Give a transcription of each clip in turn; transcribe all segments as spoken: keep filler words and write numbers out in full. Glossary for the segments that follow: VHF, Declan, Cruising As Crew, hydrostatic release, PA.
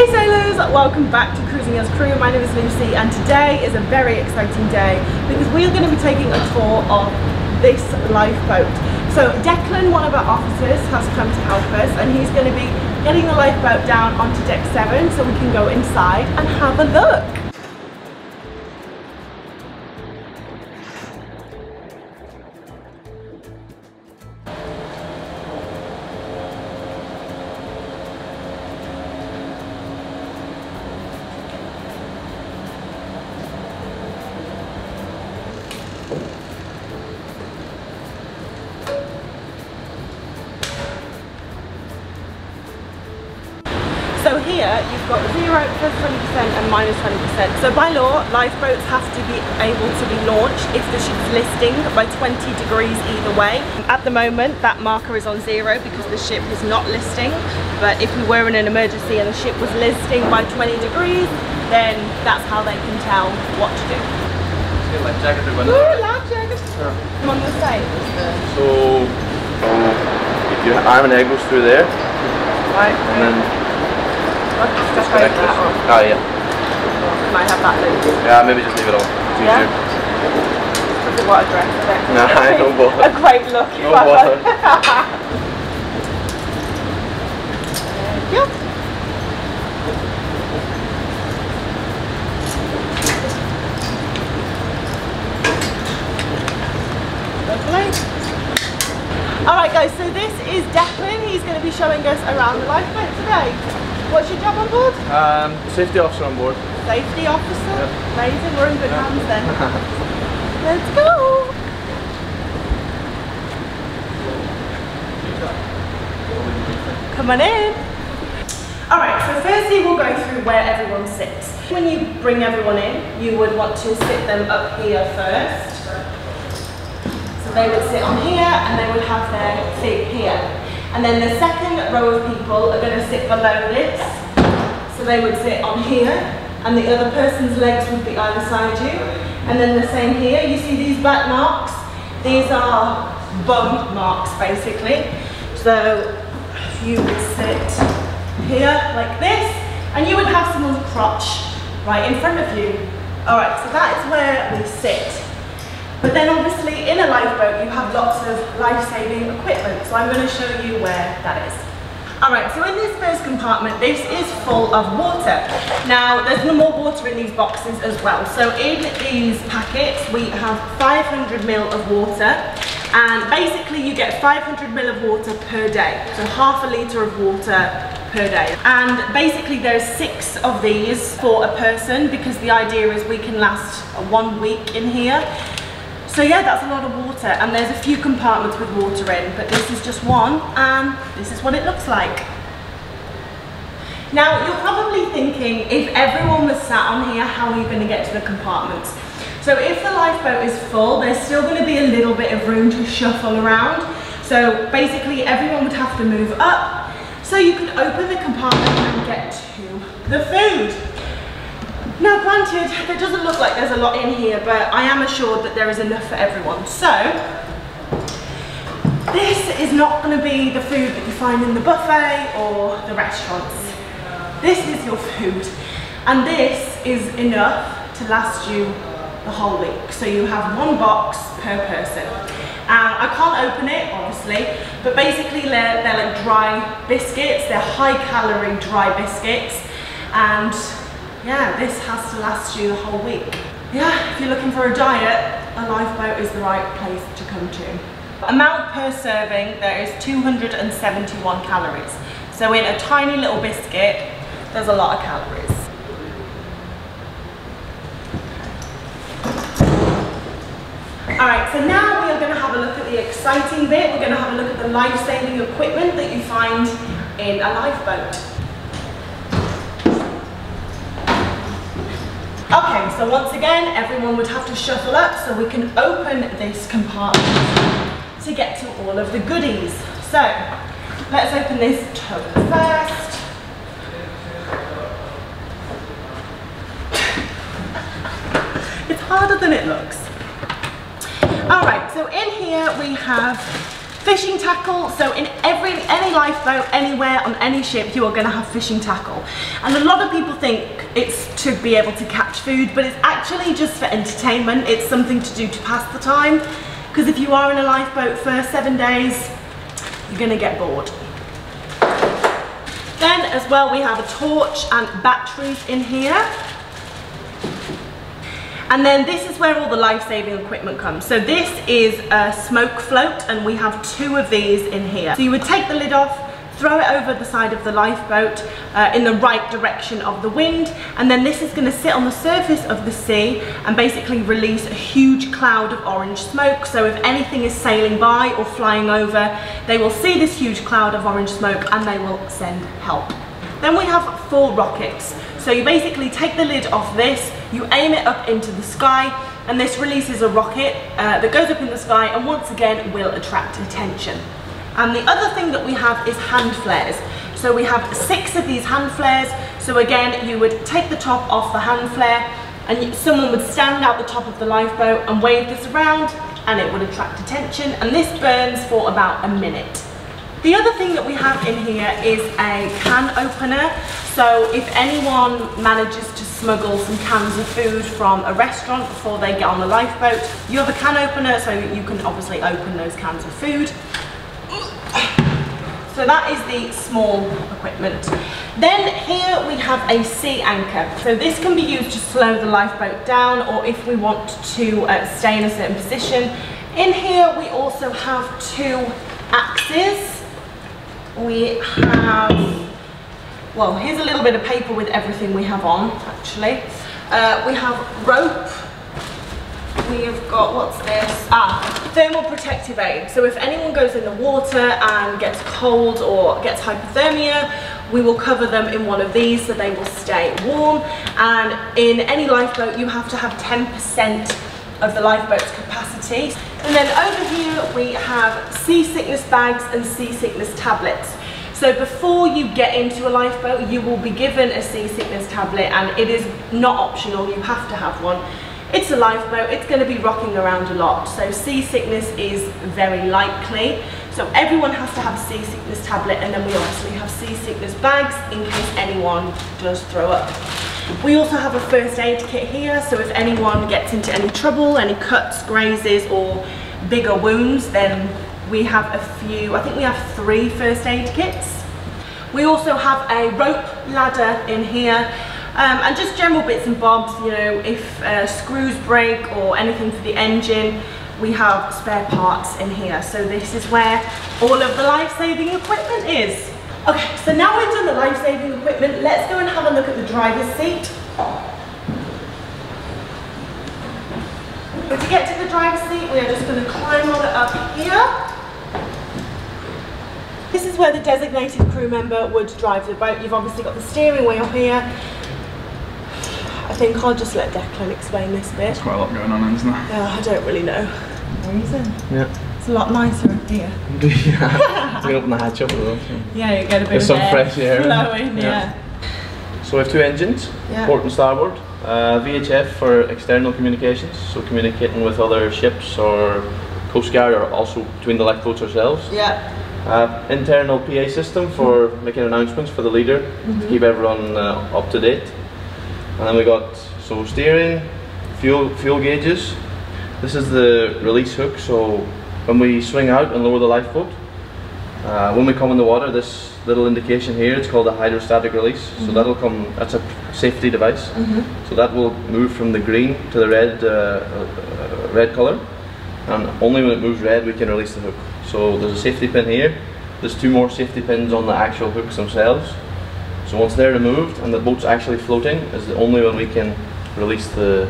Hey sailors, welcome back to Cruising As Crew. My name is Lucy and today is a very exciting day because we are going to be taking a tour of this lifeboat. So Declan, one of our officers, has come to help us and he's going to be getting the lifeboat down onto deck seven so we can go inside and have a look. So here you've got zero, plus twenty percent and minus twenty percent. So by law, lifeboats have to be able to be launched if the ship's listing by twenty degrees either way. At the moment, that marker is on zero because the ship is not listing. But if we were in an emergency and the ship was listing by twenty degrees, then that's how they can tell what to do. Ooh, life jacket. Sure. I'm on the side. So, if you have an egg goes through there, right, and then. Just connect this. Oh yeah. Can I have that loop? Yeah, maybe just leave it on. It's easier. Yeah. What a dress, isn't it? Nah, I don't bother. A great look. No bother. Yep. Lovely. Alright guys, so this is Declan. He's going to be showing us around the lifeboat today. What's your job on board? Um, safety officer on board. Safety officer? Yep. Amazing, we're in good yep. hands then. Let's go! Come on in! Alright, so firstly we'll go through where everyone sits. When you bring everyone in, you would want to sit them up here first. So they would sit on here and they would have their seat here. And then the second row of people are going to sit below this. So they would sit on here, and the other person's legs would be either side you. And then the same here, you see these black marks? These are bum marks, basically. So you would sit here like this, and you would have someone's crotch right in front of you. All right, so that is where we sit. But then obviously in a lifeboat you have lots of life-saving equipment, so I'm going to show you where that is. Alright, so in this first compartment, this is full of water. Now, there's no more water in these boxes as well. So in these packets we have five hundred mil of water, and basically you get five hundred mil of water per day, so half a litre of water per day. And basically there's six of these for a person because the idea is we can last one week in here. So yeah, that's a lot of water, and there's a few compartments with water in, but this is just one, and this is what it looks like. Now, you're probably thinking, if everyone was sat on here, how are you going to get to the compartments? So if the lifeboat is full, there's still going to be a little bit of room to shuffle around. So basically, everyone would have to move up, so you could open the compartment and get to the food. Now granted, it doesn't look like there's a lot in here, but I am assured that there is enough for everyone. So, this is not going to be the food that you find in the buffet or the restaurants. This is your food, and this is enough to last you the whole week. So you have one box per person. And I can't open it, obviously, but basically they're, they're like dry biscuits, they're high calorie dry biscuits, and yeah, this has to last you the whole week. Yeah, if you're looking for a diet, a lifeboat is the right place to come to. Amount per serving, there is two hundred seventy-one calories. So in a tiny little biscuit, there's a lot of calories. All right, so now we are going to have a look at the exciting bit. We're going to have a look at the life-saving equipment that you find in a lifeboat. Okay, so once again, everyone would have to shuffle up so we can open this compartment to get to all of the goodies. So, let's open this tub first. It's harder than it looks. All right, so in here we have Fishing tackle, so in every any lifeboat, anywhere, on any ship, you are going to have fishing tackle. And a lot of people think it's to be able to catch food, but it's actually just for entertainment. It's something to do to pass the time, because if you are in a lifeboat for seven days, you're going to get bored. Then as well, we have a torch and batteries in here. And then this is where all the life-saving equipment comes. So this is a smoke float, and we have two of these in here. So you would take the lid off, throw it over the side of the lifeboat uh, in the right direction of the wind, and then this is going to sit on the surface of the sea and basically release a huge cloud of orange smoke. So if anything is sailing by or flying over, they will see this huge cloud of orange smoke and they will send help. Then we have four rockets. So you basically take the lid off this, you aim it up into the sky, and this releases a rocket uh, that goes up in the sky and once again will attract attention. And the other thing that we have is hand flares. So we have six of these hand flares. So again, you would take the top off the hand flare and someone would stand out the top of the lifeboat and wave this around and it would attract attention, and this burns for about a minute. The other thing that we have in here is a can opener. So if anyone manages to smuggle some cans of food from a restaurant before they get on the lifeboat, you have a can opener, so you can obviously open those cans of food. So that is the small equipment. Then here we have a sea anchor. So this can be used to slow the lifeboat down, or if we want to uh, stay in a certain position. In here we also have two axes. We have, well, here's a little bit of paper with everything we have on, actually. Uh, we have rope. We have got, what's this? Ah, thermal protective aid. So if anyone goes in the water and gets cold or gets hypothermia, we will cover them in one of these so they will stay warm. And in any lifeboat, you have to have ten percent of the lifeboat's capacity. And then over here we have seasickness bags and seasickness tablets. So before you get into a lifeboat, you will be given a seasickness tablet, and it is not optional, you have to have one. It's a lifeboat, it's going to be rocking around a lot, so seasickness is very likely. So everyone has to have a seasickness tablet, and then we obviously have seasickness bags in case anyone does throw up. We also have a first aid kit here, so if anyone gets into any trouble, any cuts, grazes or bigger wounds, then we have a few, I think we have three first aid kits. We also have a rope ladder in here, um, and just general bits and bobs, you know, if uh, screws break or anything for the engine, we have spare parts in here. So this is where all of the life-saving equipment is. Okay, so now we've done the life-saving equipment, let's go and have a look at the driver's seat. So to get to the driver's seat, we are just going to climb on it up here. This is where the designated crew member would drive the boat. You've obviously got the steering wheel here. I think I'll just let Declan explain this bit. There's quite a lot going on, isn't there? Yeah, I don't really know. The reason? Yeah. It's a lot nicer up here. Yeah, you open the hatch up a little. Yeah, you get a bit of some fresh air flowing, yeah. yeah. So we have two engines, yeah. Port and starboard. Uh, V H F for external communications, so communicating with other ships or coast guard, or also between the lifeboats ourselves. Yeah. Uh, internal P A system for mm. making announcements for the leader, mm-hmm. to keep everyone uh, up to date. And then we got so steering, fuel fuel gauges. This is the release hook, so when we swing out and lower the lifeboat, uh, when we come in the water, this little indication here, it's called a hydrostatic release. Mm-hmm. So that'll come, that's a safety device. Mm-hmm. So that will move from the green to the red, uh, uh, red color. And only when it moves red, we can release the hook. So there's a safety pin here. There's two more safety pins on the actual hooks themselves. So once they're removed and the boat's actually floating, is the only when we can release the,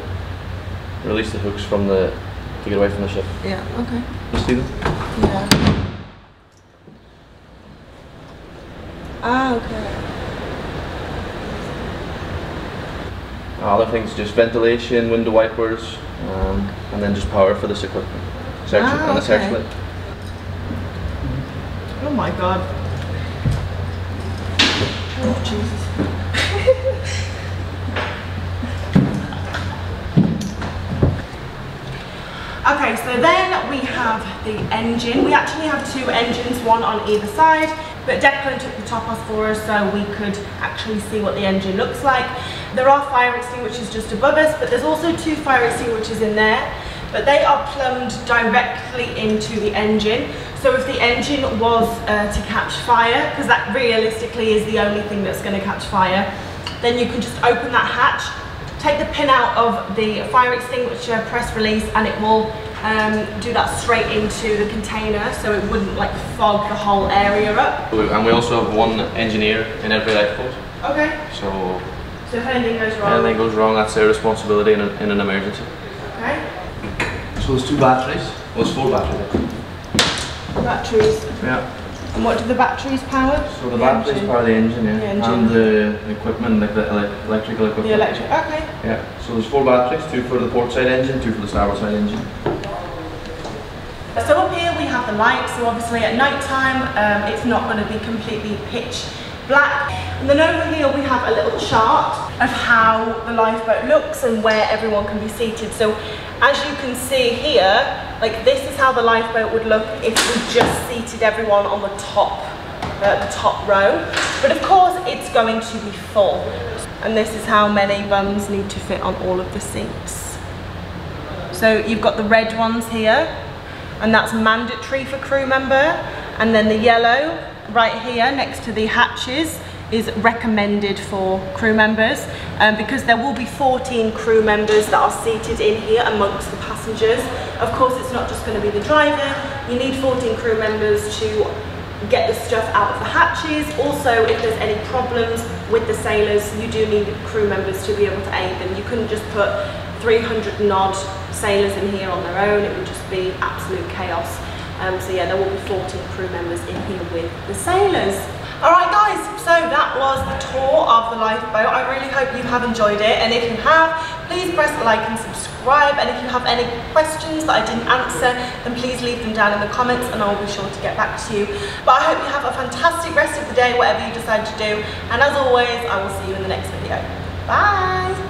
release the hooks from the, to get away from the ship. Yeah, okay. You see them? Yeah. Ah, okay. Other things, just ventilation, window wipers, um, and then just power for this equipment. Section, ah, okay. And the search light. Oh my god. Oh, Jesus. Okay, so then we have the engine. We actually have two engines, one on either side, but Declan took the top off for us so we could actually see what the engine looks like. There are fire extinguishers just above us, but there's also two fire extinguishers in there, but they are plumbed directly into the engine. So if the engine was uh, to catch fire, because that realistically is the only thing that's going to catch fire, then you can just open that hatch, take the pin out of the fire extinguisher, press release, and it will um, do that straight into the container, so it wouldn't like fog the whole area up. And we also have one engineer in every lifeboat. Okay. So, so if anything goes wrong? Anything goes wrong, that's their responsibility in, a, in an emergency. Okay. So there's two batteries. Well, there's four batteries. Batteries. Yeah. And what do the batteries power? So the, the batteries engine. power the engine, yeah. The engine. And the equipment, like the ele electrical equipment. The electric, okay. Yeah. So there's four batteries, two for the port side engine, two for the starboard side engine. So up here we have the light, so obviously at night time um, it's not going to be completely pitch black. And then over here we have a little chart of how the lifeboat looks and where everyone can be seated. So as you can see here, like this is how the lifeboat would look if we just seated everyone on the top, uh, the top row. But of course, it's going to be full. And this is how many bums need to fit on all of the seats. So you've got the red ones here, and that's mandatory for crew member. And then the yellow right here next to the hatches is recommended for crew members, um, because there will be fourteen crew members that are seated in here amongst the passengers. Of course, it's not just going to be the driver. You need fourteen crew members to get the stuff out of the hatches. Also, if there's any problems with the sailors, you do need crew members to be able to aid them. You couldn't just put three hundred and odd sailors in here on their own. It would just be absolute chaos. Um, so yeah, there will be fourteen crew members in here with the sailors. Alright guys, so that was the tour of the lifeboat. I really hope you have enjoyed it, and if you have, please press like and subscribe, and if you have any questions that I didn't answer, then please leave them down in the comments and I'll be sure to get back to you. But I hope you have a fantastic rest of the day, whatever you decide to do, and as always, I will see you in the next video. Bye!